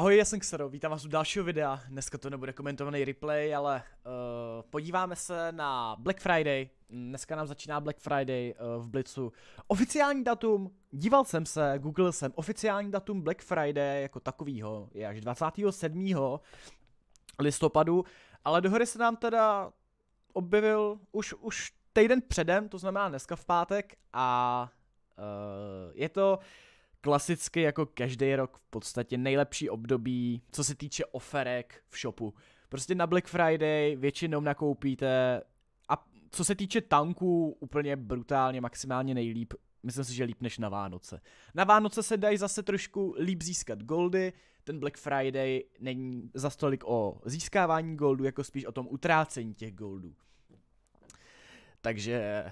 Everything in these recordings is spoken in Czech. Ahoj, já jsem Xero, vítám vás u dalšího videa. Dneska to nebude komentovaný replay, ale podíváme se na Black Friday. Dneska nám začíná Black Friday v Blitzu. Oficiální datum, díval jsem se, googlil jsem, oficiální datum Black Friday jako takovýho je až 27. listopadu, ale do hry se nám teda objevil už týden předem, to znamená dneska v pátek a je to klasicky jako každý rok v podstatě nejlepší období, co se týče oferek v shopu. Prostě na Black Friday většinou nakoupíte a co se týče tanků úplně brutálně, maximálně nejlíp. Myslím si, že líp než na Vánoce. Na Vánoce se dají zase trošku líp získat goldy. Ten Black Friday není zas tolik o získávání goldů, jako spíš o tom utrácení těch goldů. Takže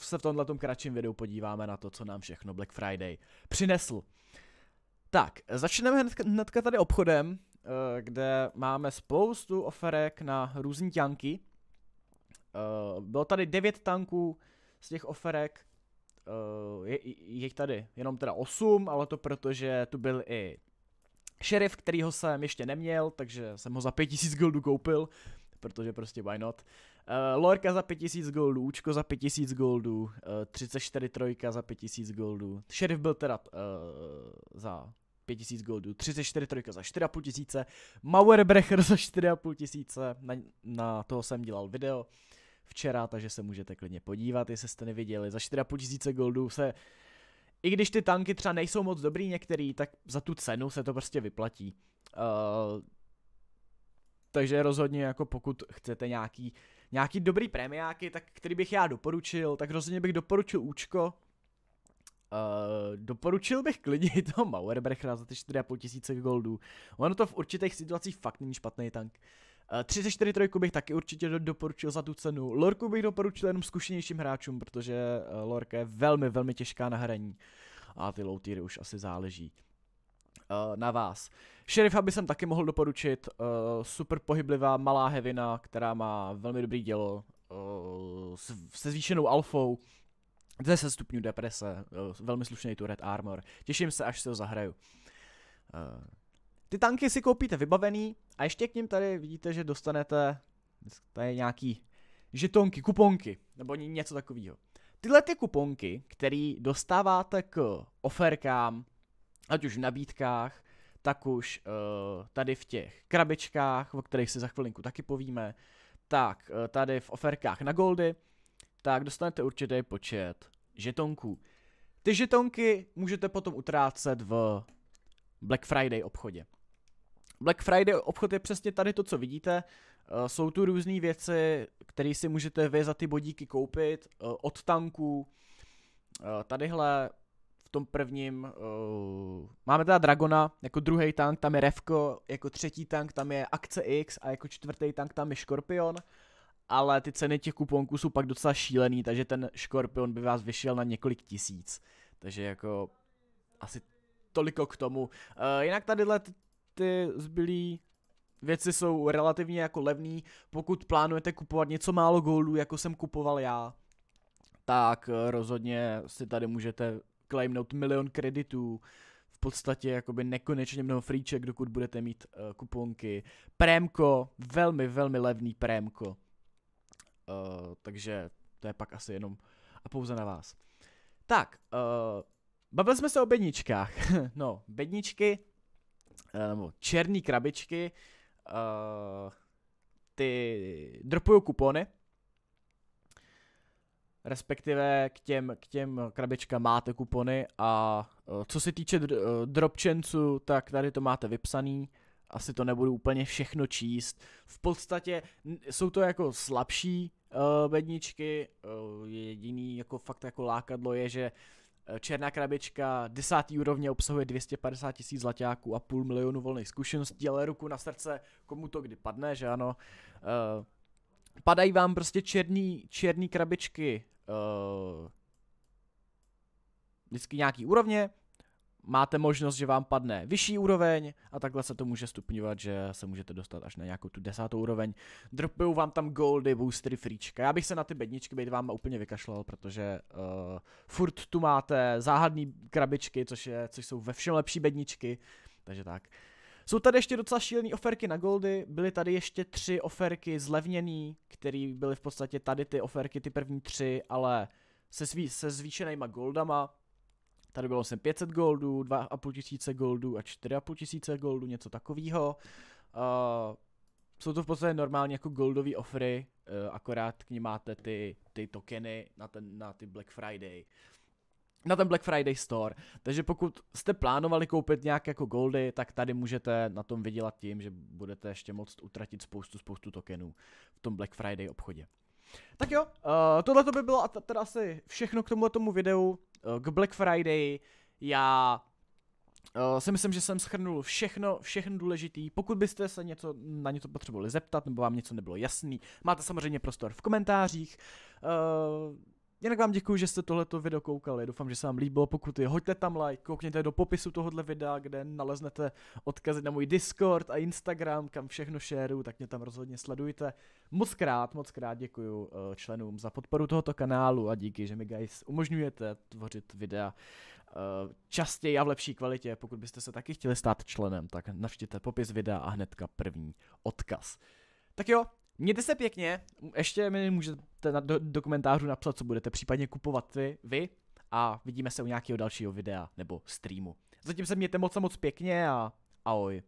se v tomhletom kratším videu podíváme na to, co nám všechno Black Friday přinesl. Tak, začneme hnedka tady obchodem, kde máme spoustu oferek na různý tanky. Bylo tady 9 tanků z těch oferek, je tady jenom teda 8, ale to protože tu byl i šerif, kterýho jsem ještě neměl, takže jsem ho za 5000 goldů koupil. Protože prostě why not. Lorka za 5000 goldů, účko za 5000 goldů, 34 trojka za 5000 goldů, šerif byl teda za 5000 goldů, 34 trojka za 4500, Mauerbrecher za 4500, na toho jsem dělal video včera, takže se můžete klidně podívat, jestli jste neviděli, za 4500 goldů se, i když ty tanky třeba nejsou moc dobrý některý, tak za tu cenu se to prostě vyplatí. Takže rozhodně jako pokud chcete nějaký dobrý premiáky, tak který bych já doporučil, tak rozhodně bych doporučil účko. Doporučil bych klidně i toho Mauerbrechera za ty 4500 goldů. Ono to v určitých situacích fakt není špatný tank. 34 trojku bych taky určitě doporučil za tu cenu. Lorku bych doporučil jenom zkušenějším hráčům, protože lorka je velmi, velmi těžká na hraní. A ty low tiery už asi záleží na vás. Šerifa by jsem taky mohl doporučit, super pohyblivá malá hevina, která má velmi dobrý dělo, se zvýšenou alfou, 10 stupňů deprese, velmi slušný turret armor, těším se, až si ho zahraju. Ty tanky si koupíte vybavený a ještě k nim tady vidíte, že dostanete tady nějaký žetonky, kuponky, nebo něco takového. Tyhle ty kuponky, které dostáváte k oferkám, ať už v nabídkách, tak už tady v těch krabičkách, o kterých si za chvilinku taky povíme, tak tady v oferkách na goldy, tak dostanete určitý počet žetonků. Ty žetonky můžete potom utrácet v Black Friday obchodě. Black Friday obchod je přesně tady to, co vidíte. Jsou tu různé věci, které si můžete vy za ty bodíky koupit, od tanků, tadyhle. V tom prvním máme teda Dragona jako druhý tank, tam je Revko, jako třetí tank tam je Akce X a jako čtvrtý tank tam je Škorpion, ale ty ceny těch kuponků jsou pak docela šílený, takže ten Škorpion by vás vyšel na několik tisíc, takže jako asi toliko k tomu. Jinak tadyhle ty zbylý věci jsou relativně jako levný, pokud plánujete kupovat něco málo goldů, jako jsem kupoval já, tak rozhodně si tady můžete claimnout 1 000 000 kreditů, v podstatě jakoby nekonečně mnoho frýček, dokud budete mít kuponky. Prémko, velmi, velmi levný prémko. Takže to je pak asi jenom a pouze na vás. Tak, bavili jsme se o bedničkách. No, bedničky, nebo černý krabičky, ty dropují kupony. Respektive k těm krabičkám máte kupony a co se týče dropčenců, tak tady to máte vypsaný. Asi to nebudu úplně všechno číst. V podstatě jsou to jako slabší bedničky. Jediný jako fakt jako lákadlo je, že černá krabička 10. úrovně obsahuje 250 000 zlaťáků a 500 000 volných zkušeností, ale ruku na srdce, komu to kdy padne, že ano. Padají vám prostě černý krabičky vždycky nějaký úrovně, máte možnost, že vám padne vyšší úroveň a takhle se to může stupňovat, že se můžete dostat až na nějakou tu 10. úroveň. Dropujou vám tam goldy, boostery, fríčka. Já bych se na ty bedničky bejt vám úplně vykašlal, protože furt tu máte záhadný krabičky, což jsou ve všem lepší bedničky, takže tak. Jsou tady ještě docela šílené oferky na goldy, byly tady ještě 3 oferky zlevněný, které byly v podstatě tady ty oferky, ty první 3, ale se zvýšenýma goldama. Tady bylo jsem 500 goldů, 2500 goldů a 4500 goldů, něco takového. Jsou to v podstatě normálně jako goldové ofry, akorát k ní máte ty tokeny na ty Black Friday. Na ten Black Friday store, takže pokud jste plánovali koupit nějak jako goldy, tak tady můžete na tom vydělat tím, že budete ještě moct utratit spoustu tokenů v tom Black Friday obchodě. Tak jo, tohle by bylo teda asi všechno k tomu videu, k Black Friday. Já si myslím, že jsem shrnul všechno důležitý. Pokud byste se na něco potřebovali zeptat, nebo vám něco nebylo jasný, máte samozřejmě prostor v komentářích. Jinak vám děkuji, že jste tohleto video koukali, doufám, že se vám líbilo, pokud hoďte tam like, koukněte do popisu tohohle videa, kde naleznete odkazy na můj Discord a Instagram, kam všechno šéruju, tak mě tam rozhodně sledujte. Moc krát děkuji členům za podporu tohoto kanálu a díky, že mi guys umožňujete tvořit videa častěji a v lepší kvalitě. Pokud byste se taky chtěli stát členem, tak navštivte popis videa a hnedka první odkaz. Tak jo. Mějte se pěkně, ještě mi můžete do komentářů napsat, co budete případně kupovat vy a vidíme se u nějakého dalšího videa nebo streamu. Zatím se mějte moc a moc pěkně a ahoj.